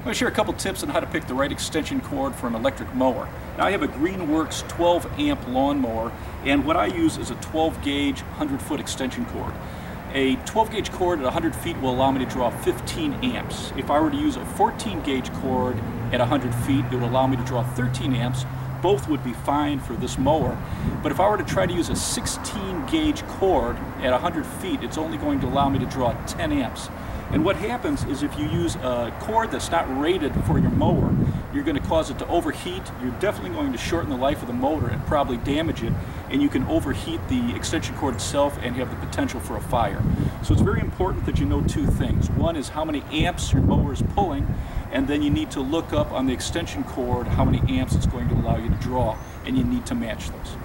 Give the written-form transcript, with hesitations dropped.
I'm going to share a couple tips on how to pick the right extension cord for an electric mower. Now, I have a Greenworks 12-amp lawnmower, and what I use is a 12-gauge, 100-foot extension cord. A 12-gauge cord at 100 feet will allow me to draw 15 amps. If I were to use a 14-gauge cord at 100 feet, it would allow me to draw 13 amps. Both would be fine for this mower. But if I were to try to use a 16-gauge cord at 100 feet, it's only going to allow me to draw 10 amps. And what happens is if you use a cord that's not rated for your mower, you're going to cause it to overheat. You're definitely going to shorten the life of the motor and probably damage it, and you can overheat the extension cord itself and have the potential for a fire. So it's very important that you know two things. One is how many amps your mower is pulling, and then you need to look up on the extension cord how many amps it's going to allow you to draw, and you need to match those.